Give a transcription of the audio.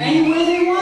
Any way they want it.